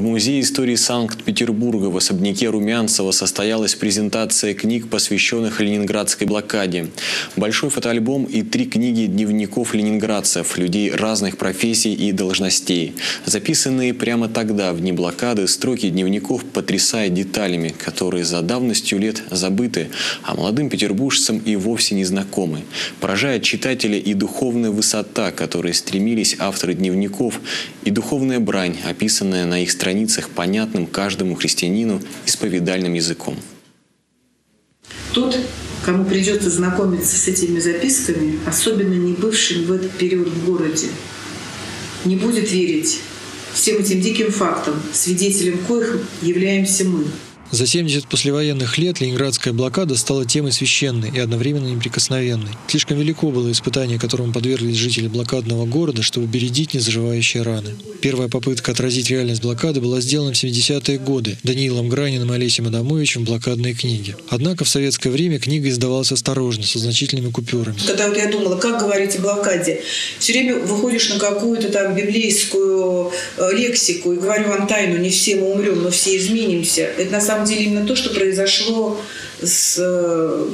В Музее истории Санкт-Петербурга в особняке Румянцева состоялась презентация книг, посвященных Ленинградской блокаде. Большой фотоальбом и 3 книги дневников ленинградцев, людей разных профессий и должностей. Записанные прямо тогда, в дни блокады, строки дневников потрясают деталями, которые за давностью лет забыты, а молодым петербуржцам и вовсе не знакомы. Поражает читателя и духовная высота, к которой стремились авторы дневников, и духовная брань, описанная на их страницах понятным каждому христианину исповедальным языком. Тот, кому придется знакомиться с этими записками, особенно не бывшим в этот период в городе, не будет верить всем этим диким фактам, свидетелем коих являемся мы. За 70 послевоенных лет ленинградская блокада стала темой священной и одновременно неприкосновенной. Слишком велико было испытание, которому подверглись жители блокадного города, чтобы бередить незаживающие раны. Первая попытка отразить реальность блокады была сделана в 70-е годы Даниилом Граниным и Алесем Адамовичем в блокадной книге. Однако в советское время книга издавалась осторожно, со значительными купюрами. Когда вот я думала, как говорить о блокаде, все время выходишь на какую-то там библейскую лексику и говорю вам тайну, не все мы умрем, но все изменимся. Это на самом деле именно то, что произошло с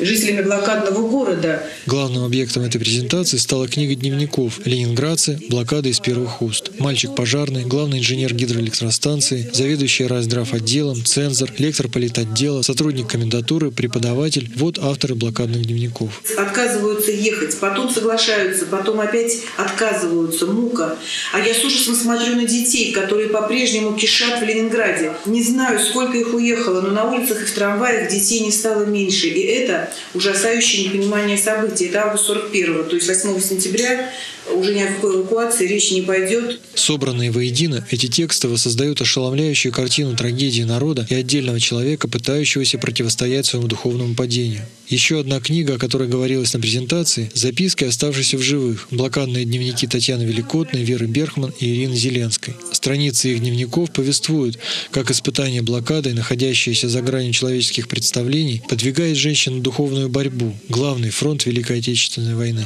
жителями блокадного города. Главным объектом этой презентации стала книга дневников «Ленинградцы. Блокада из первых уст». Мальчик пожарный, главный инженер гидроэлектростанции, заведующий райздравотделом, цензор, лектор политотдела, сотрудник комендатуры, преподаватель. Вот авторы блокадных дневников. Отказываются ехать, потом соглашаются, потом опять отказываются. Мука. А я с ужасом смотрю на детей, которые по-прежнему кишат в Ленинграде. Не знаю, сколько их уехало, но на улицах и в трамваях детей не стало меньше. И это ужасающее непонимание событий. Это август 41-го, то есть 8 сентября уже ни о какой эвакуации речи не пойдет. Собранные воедино, эти тексты воссоздают ошеломляющую картину трагедии народа и отдельного человека, пытающегося противостоять своему духовному падению. Еще одна книга, о которой говорилось на презентации, записки оставшихся в живых, блокадные дневники Татьяны Великотной, Веры Берхман и Ирины Зеленской. Страницы их дневников повествуют, как испытание блокадой, находящееся за гранью человеческих представлений, подвигает женщин на духовную борьбу, главный фронт Великой Отечественной войны.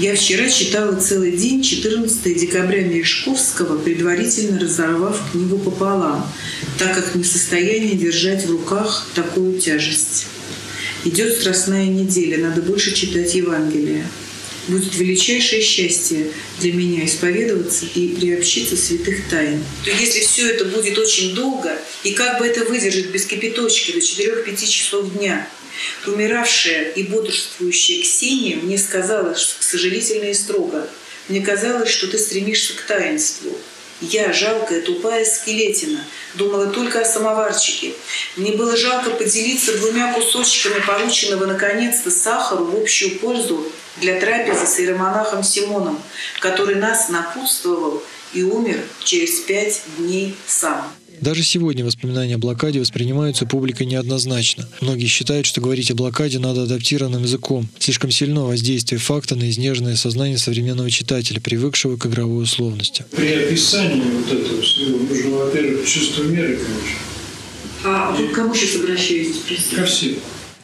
Я вчера читала целый день 14 декабря Мережковского, предварительно разорвав книгу пополам, так как не в состоянии держать в руках такую тяжесть. Идет страстная неделя, надо больше читать Евангелие. Будет величайшее счастье для меня исповедоваться и приобщиться святых тайн. То если все это будет очень долго, и как бы это выдержать без кипяточки до 4-5 часов дня? Умиравшая и бодрствующая Ксения мне сказала, что, сожалительно и строго, мне казалось, что ты стремишься к таинству. Я, жалкая, тупая скелетина, думала только о самоварчике. Мне было жалко поделиться 2 кусочками полученного наконец-то сахара в общую пользу для трапезы с иеромонахом Симоном, который нас напутствовал и умер через 5 дней сам. Даже сегодня воспоминания о блокаде воспринимаются публикой неоднозначно. Многие считают, что говорить о блокаде надо адаптированным языком. Слишком сильно воздействие факта на изнеженное сознание современного читателя, привыкшего к игровой условности. При описании вот этого всего нужно, во-первых, чувство меры, конечно. А вы к кому сейчас обращаетесь? Ко всем.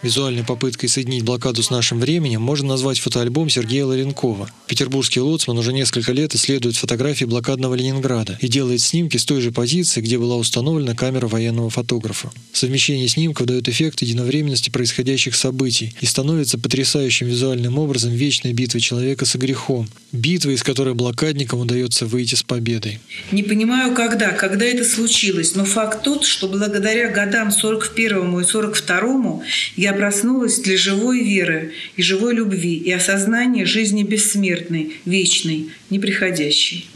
Визуальной попыткой соединить блокаду с нашим временем можно назвать фотоальбом Сергея Ларенкова. Петербургский лоцман уже несколько лет исследует фотографии блокадного Ленинграда и делает снимки с той же позиции, где была установлена камера военного фотографа. Совмещение снимков дает эффект единовременности происходящих событий и становится потрясающим визуальным образом вечной битвы человека со грехом. Битвы, из которой блокадникам удается выйти с победой. Не понимаю, когда это случилось, но факт тот, что благодаря годам 41-му и 42-му я проснулась для живой веры и живой любви и осознания жизни бессмертной, вечной, неприходящей.